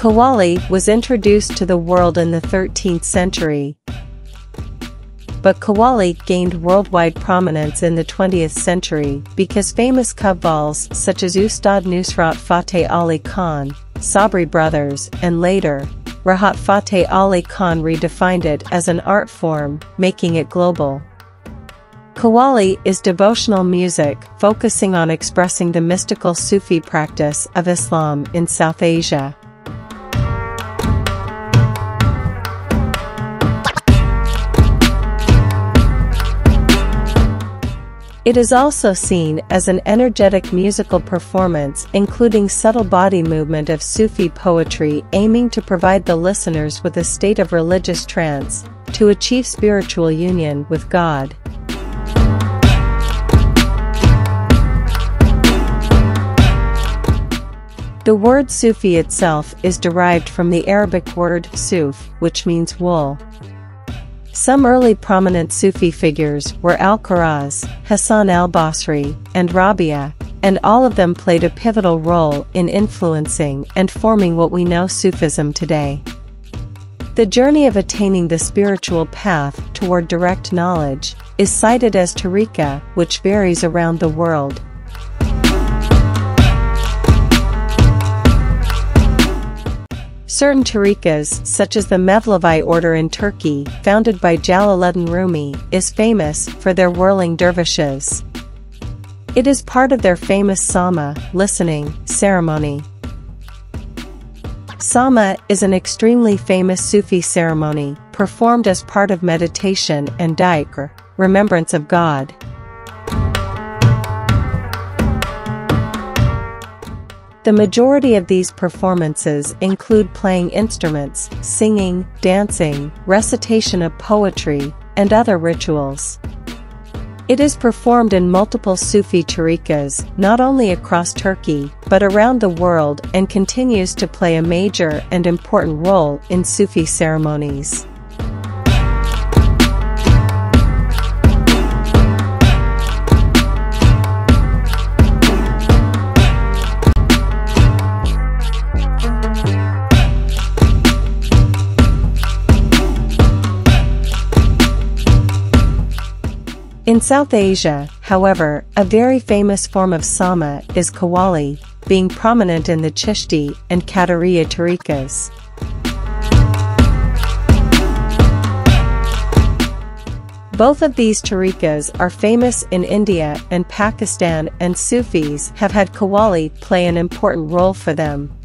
Qawwali was introduced to the world in the 13th century, but Qawwali gained worldwide prominence in the 20th century because famous Qawwals such as Ustad Nusrat Fateh Ali Khan, Sabri brothers, and later, Rahat Fateh Ali Khan redefined it as an art form, making it global. Qawwali is devotional music focusing on expressing the mystical Sufi practice of Islam in South Asia. It is also seen as an energetic musical performance including subtle body movement of Sufi poetry aiming to provide the listeners with a state of religious trance, to achieve spiritual union with God. The word Sufi itself is derived from the Arabic word suf, which means wool. Some early prominent Sufi figures were Al-Karaz, Hassan al-Basri, and Rabia, and all of them played a pivotal role in influencing and forming what we know Sufism today. The journey of attaining the spiritual path toward direct knowledge is cited as Tariqa, which varies around the world. Certain tariqas, such as the Mevlevi order in Turkey, founded by Jalaluddin Rumi, is famous for their whirling dervishes. It is part of their famous Sama, listening, ceremony. Sama is an extremely famous Sufi ceremony, performed as part of meditation and dhikr, remembrance of God. The majority of these performances include playing instruments, singing, dancing, recitation of poetry, and other rituals. It is performed in multiple Sufi tariqas, not only across Turkey, but around the world, and continues to play a major and important role in Sufi ceremonies. In South Asia, however, a very famous form of Sama is Qawwali, being prominent in the Chishti and Qadiriya tariqas. Both of these tariqas are famous in India and Pakistan, and Sufis have had Qawwali play an important role for them.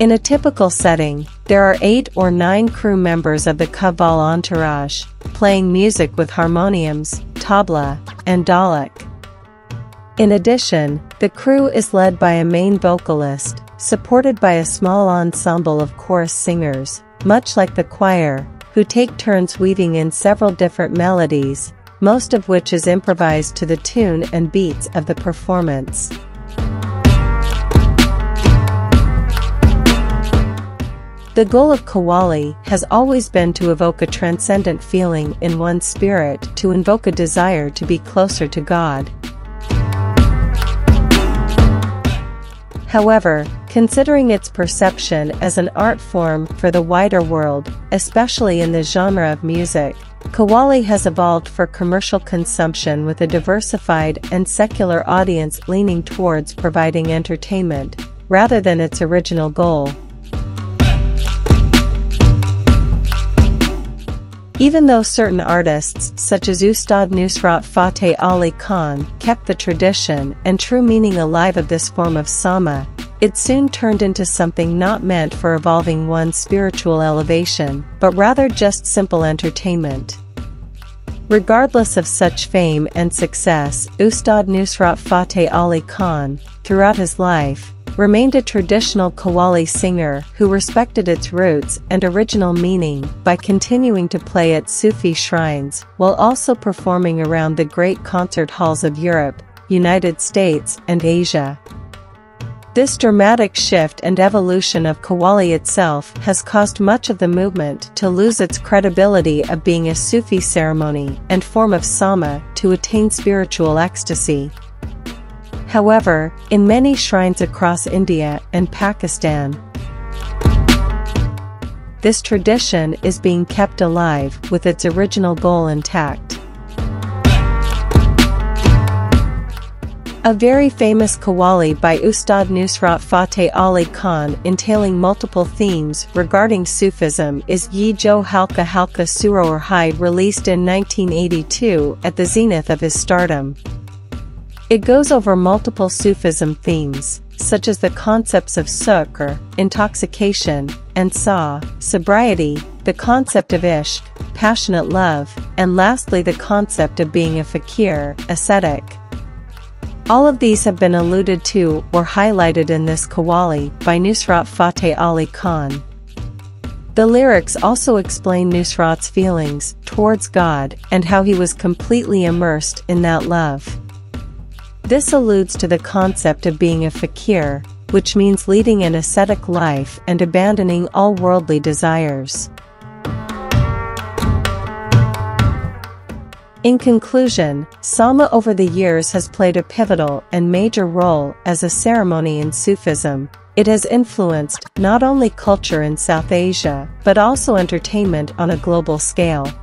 In a typical setting, there are 8 or 9 crew members of the Qawwal entourage, playing music with harmoniums, tabla, and dholak. In addition, the crew is led by a main vocalist, supported by a small ensemble of chorus singers, much like the choir, who take turns weaving in several different melodies, most of which is improvised to the tune and beats of the performance. The goal of Qawwali has always been to evoke a transcendent feeling in one's spirit, to invoke a desire to be closer to God. However, considering its perception as an art form for the wider world, especially in the genre of music, Qawwali has evolved for commercial consumption with a diversified and secular audience leaning towards providing entertainment, rather than its original goal. Even though certain artists such as Ustad Nusrat Fateh Ali Khan kept the tradition and true meaning alive of this form of Sama, it soon turned into something not meant for evolving one's spiritual elevation, but rather just simple entertainment. Regardless of such fame and success, Ustad Nusrat Fateh Ali Khan, throughout his life, remained a traditional Qawwali singer who respected its roots and original meaning by continuing to play at Sufi shrines while also performing around the great concert halls of Europe, United States, and Asia. This dramatic shift and evolution of Qawwali itself has caused much of the movement to lose its credibility of being a Sufi ceremony and form of Sama to attain spiritual ecstasy. however, in many shrines across India and Pakistan. This tradition is being kept alive with its original goal intact. A very famous Qawwali by Ustad Nusrat Fateh Ali Khan entailing multiple themes regarding Sufism is Ye Jo Halka Halka Suror Hai, released in 1982 at the zenith of his stardom. It goes over multiple Sufism themes, such as the concepts of sukr, intoxication, and sah, sobriety, the concept of Ishq, passionate love, and lastly the concept of being a fakir, ascetic. All of these have been alluded to or highlighted in this Qawwali by Nusrat Fateh Ali Khan. The lyrics also explain Nusrat's feelings towards God and how he was completely immersed in that love. This alludes to the concept of being a fakir, which means leading an ascetic life and abandoning all worldly desires. In conclusion, Sama over the years has played a pivotal and major role as a ceremony in Sufism. It has influenced not only culture in South Asia, but also entertainment on a global scale.